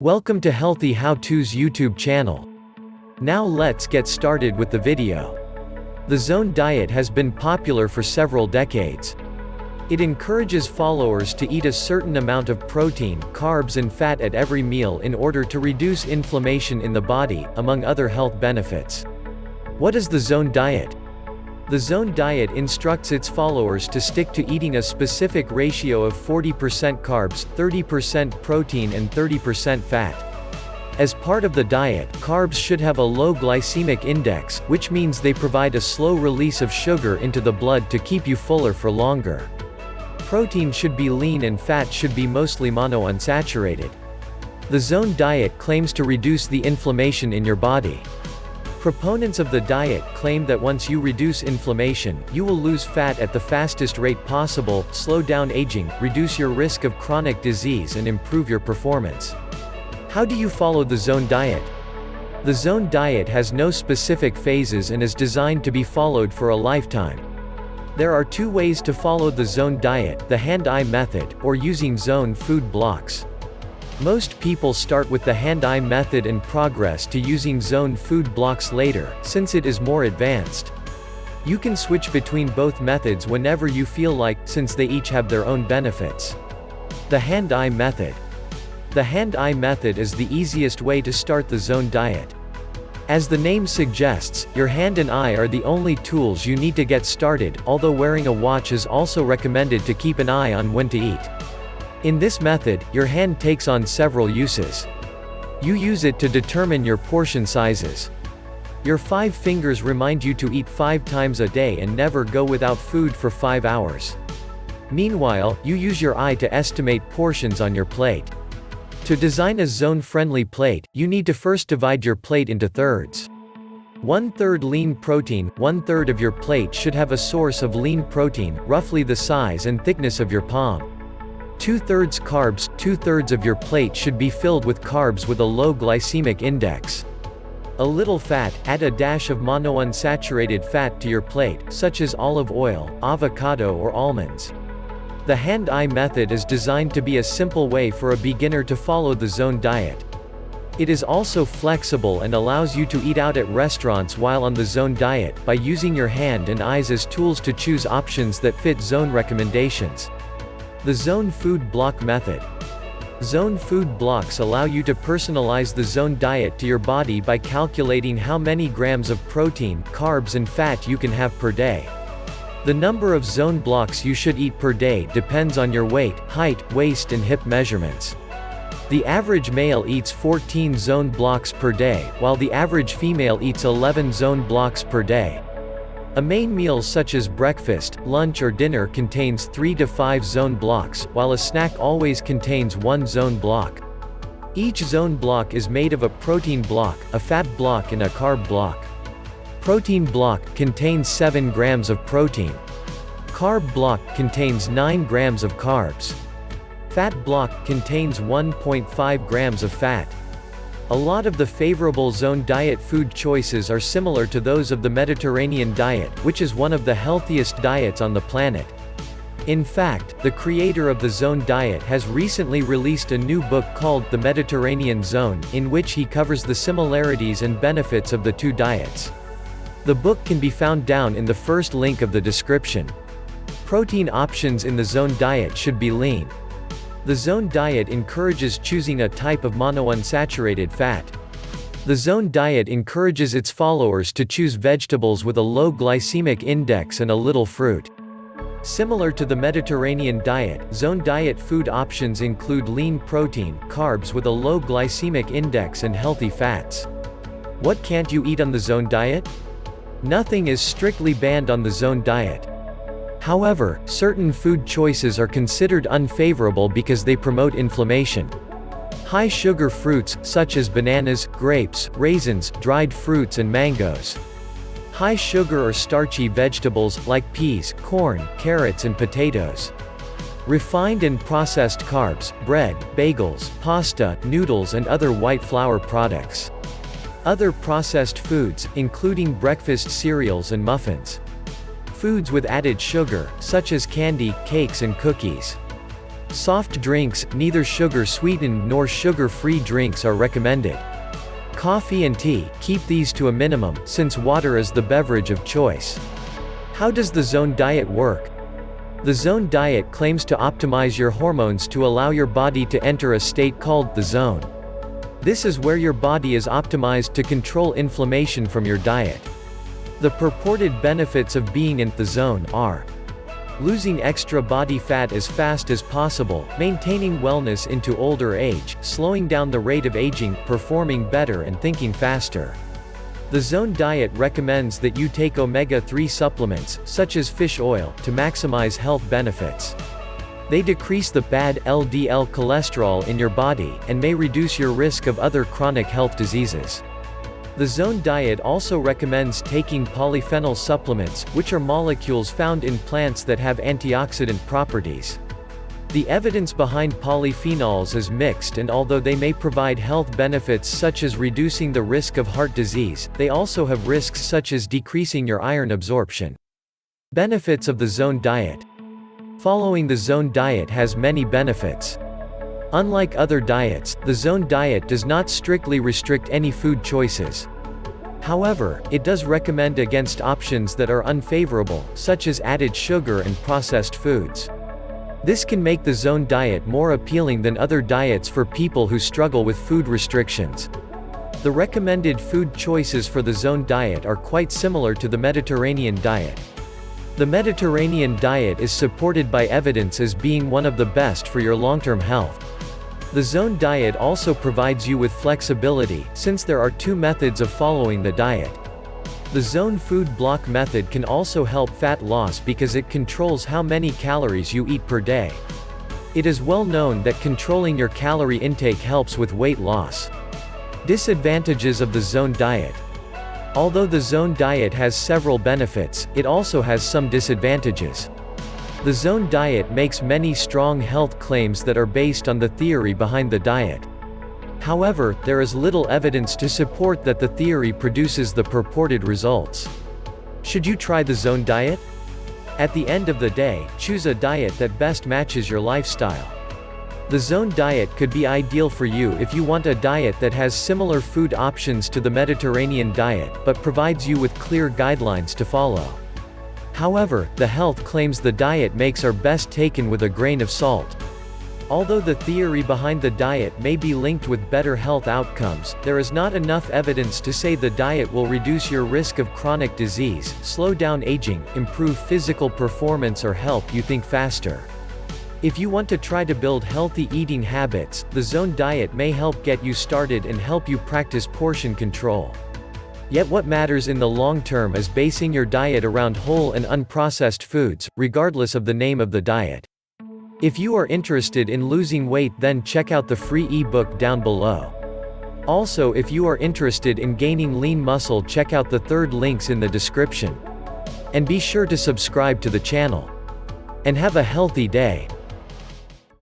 Welcome to Healthy How To's YouTube channel. Now let's get started with the video. The Zone Diet has been popular for several decades. It encourages followers to eat a certain amount of protein, carbs and fat at every meal in order to reduce inflammation in the body, among other health benefits. What is the Zone Diet? The Zone Diet instructs its followers to stick to eating a specific ratio of 40% carbs, 30% protein and 30% fat. As part of the diet, carbs should have a low glycemic index, which means they provide a slow release of sugar into the blood to keep you fuller for longer. Protein should be lean and fat should be mostly monounsaturated. The Zone Diet claims to reduce the inflammation in your body. Proponents of the diet claim that once you reduce inflammation, you will lose fat at the fastest rate possible, slow down aging, reduce your risk of chronic disease and improve your performance. How do you follow the Zone Diet? The Zone Diet has no specific phases and is designed to be followed for a lifetime. There are two ways to follow the Zone Diet, the hand-eye method, or using zone food blocks. Most people start with the hand-eye method and progress to using zone food blocks later, since it is more advanced. You can switch between both methods whenever you feel like, since they each have their own benefits. The hand-eye method. The hand-eye method is the easiest way to start the Zone Diet. As the name suggests, your hand and eye are the only tools you need to get started, although wearing a watch is also recommended to keep an eye on when to eat. In this method, your hand takes on several uses. You use it to determine your portion sizes. Your five fingers remind you to eat 5 times a day and never go without food for 5 hours. Meanwhile, you use your eye to estimate portions on your plate. To design a zone-friendly plate, you need to first divide your plate into thirds. 1/3 lean protein, 1/3 of your plate should have a source of lean protein, roughly the size and thickness of your palm. 2/3 carbs, 2/3 of your plate should be filled with carbs with a low glycemic index. A little fat, add a dash of monounsaturated fat to your plate, such as olive oil, avocado or almonds. The hand-eye method is designed to be a simple way for a beginner to follow the Zone Diet. It is also flexible and allows you to eat out at restaurants while on the Zone Diet, by using your hand and eyes as tools to choose options that fit zone recommendations. The Zone Food Block Method. Zone food blocks allow you to personalize the Zone Diet to your body by calculating how many grams of protein, carbs and fat you can have per day. The number of zone blocks you should eat per day depends on your weight, height, waist and hip measurements. The average male eats 14 zone blocks per day, while the average female eats 11 zone blocks per day. A main meal such as breakfast, lunch or dinner contains 3 to 5 zone blocks, while a snack always contains 1 zone block. Each zone block is made of a protein block, a fat block and a carb block. Protein block contains 7 grams of protein. Carb block contains 9 grams of carbs. Fat block contains 1.5 grams of fat. A lot of the favorable Zone Diet food choices are similar to those of the Mediterranean diet, which is one of the healthiest diets on the planet. In fact, the creator of the Zone Diet has recently released a new book called The Mediterranean Zone, in which he covers the similarities and benefits of the two diets. The book can be found down in the first link of the description. Protein options in the Zone Diet should be lean. The Zone Diet encourages choosing a type of monounsaturated fat. The Zone Diet encourages its followers to choose vegetables with a low glycemic index and a little fruit. Similar to the Mediterranean diet, Zone Diet food options include lean protein, carbs with a low glycemic index and healthy fats. What can't you eat on the Zone Diet? Nothing is strictly banned on the Zone Diet. However, certain food choices are considered unfavorable because they promote inflammation. High sugar fruits, such as bananas, grapes, raisins, dried fruits and mangoes. High sugar or starchy vegetables, like peas, corn, carrots and potatoes. Refined and processed carbs, bread, bagels, pasta, noodles and other white flour products. Other processed foods, including breakfast cereals and muffins. Foods with added sugar, such as candy, cakes and cookies. Soft drinks, neither sugar-sweetened nor sugar-free drinks are recommended. Coffee and tea, keep these to a minimum, since water is the beverage of choice. How does the Zone Diet work? The Zone Diet claims to optimize your hormones to allow your body to enter a state called the zone. This is where your body is optimized to control inflammation from your diet. The purported benefits of being in the zone are losing extra body fat as fast as possible, maintaining wellness into older age, slowing down the rate of aging, performing better and thinking faster. The Zone Diet recommends that you take omega-3 supplements, such as fish oil, to maximize health benefits. They decrease the bad LDL cholesterol in your body, and may reduce your risk of other chronic health diseases. The Zone Diet also recommends taking polyphenol supplements, which are molecules found in plants that have antioxidant properties. The evidence behind polyphenols is mixed, and although they may provide health benefits such as reducing the risk of heart disease, they also have risks such as decreasing your iron absorption. Benefits of the Zone Diet. Following the Zone Diet has many benefits. Unlike other diets, the Zone Diet does not strictly restrict any food choices. However, it does recommend against options that are unfavorable, such as added sugar and processed foods. This can make the Zone Diet more appealing than other diets for people who struggle with food restrictions. The recommended food choices for the Zone Diet are quite similar to the Mediterranean diet. The Mediterranean diet is supported by evidence as being one of the best for your long-term health. The Zone Diet also provides you with flexibility, since there are two methods of following the diet. The Zone Food Block method can also help fat loss because it controls how many calories you eat per day. It is well known that controlling your calorie intake helps with weight loss. Disadvantages of the Zone Diet. Although the Zone Diet has several benefits, it also has some disadvantages. The Zone Diet makes many strong health claims that are based on the theory behind the diet. However, there is little evidence to support that the theory produces the purported results. Should you try the Zone Diet? At the end of the day, choose a diet that best matches your lifestyle. The Zone Diet could be ideal for you if you want a diet that has similar food options to the Mediterranean diet, but provides you with clear guidelines to follow. However, the health claims the diet makes are best taken with a grain of salt. Although the theory behind the diet may be linked with better health outcomes, there is not enough evidence to say the diet will reduce your risk of chronic disease, slow down aging, improve physical performance or help you think faster. If you want to try to build healthy eating habits, the Zone Diet may help get you started and help you practice portion control. Yet what matters in the long term is basing your diet around whole and unprocessed foods, regardless of the name of the diet. If you are interested in losing weight, then check out the free ebook down below. Also, if you are interested in gaining lean muscle, check out the third links in the description. And be sure to subscribe to the channel. And have a healthy day.